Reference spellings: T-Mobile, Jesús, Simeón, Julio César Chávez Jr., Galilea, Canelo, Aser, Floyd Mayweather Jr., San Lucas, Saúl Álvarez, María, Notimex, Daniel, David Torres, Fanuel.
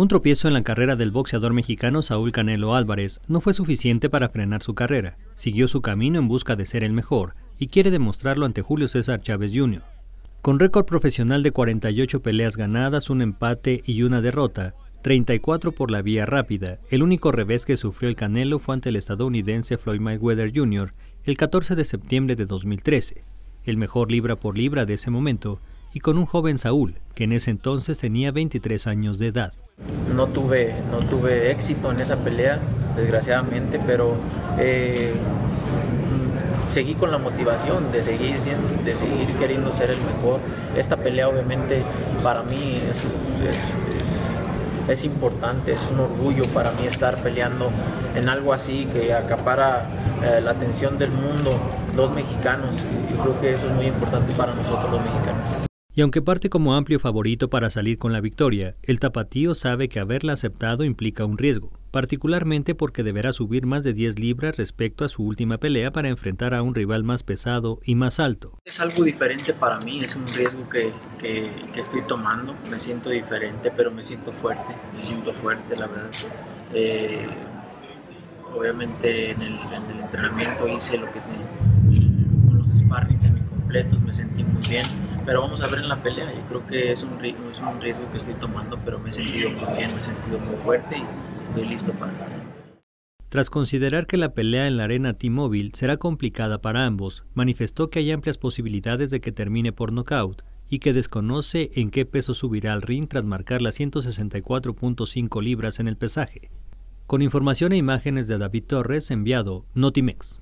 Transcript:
Un tropiezo en la carrera del boxeador mexicano Saúl "Canelo" Álvarez no fue suficiente para frenar su carrera. Siguió su camino en busca de ser el mejor y quiere demostrarlo ante Julio César Chávez Jr. Con récord profesional de 48 peleas ganadas, un empate y una derrota, 34 por la vía rápida, el único revés que sufrió el Canelo fue ante el estadounidense Floyd Mayweather Jr. el 14 de septiembre de 2013, el mejor libra por libra de ese momento, y con un joven Saúl, que en ese entonces tenía 23 años de edad. No tuve éxito en esa pelea, desgraciadamente, pero seguí con la motivación de seguir queriendo ser el mejor. Esta pelea obviamente para mí es importante, es un orgullo para mí estar peleando en algo así que acapara la atención del mundo, los mexicanos. Yo creo que eso es muy importante para nosotros los mexicanos. Y aunque parte como amplio favorito para salir con la victoria, el tapatío sabe que haberla aceptado implica un riesgo, particularmente porque deberá subir más de 10 libras respecto a su última pelea para enfrentar a un rival más pesado y más alto. Es algo diferente para mí, es un riesgo que estoy tomando. Me siento diferente, pero me siento fuerte, la verdad. Obviamente en el entrenamiento hice lo que con los sparrings semicompletos, me sentí muy bien. Pero vamos a ver en la pelea, yo creo que es un riesgo que estoy tomando, pero me he sentido muy bien, me he sentido muy fuerte y estoy listo para esto. Tras considerar que la pelea en la arena T-Mobile será complicada para ambos, manifestó que hay amplias posibilidades de que termine por nocaut y que desconoce en qué peso subirá al ring tras marcar las 164.5 libras en el pesaje. Con información e imágenes de David Torres, enviado Notimex.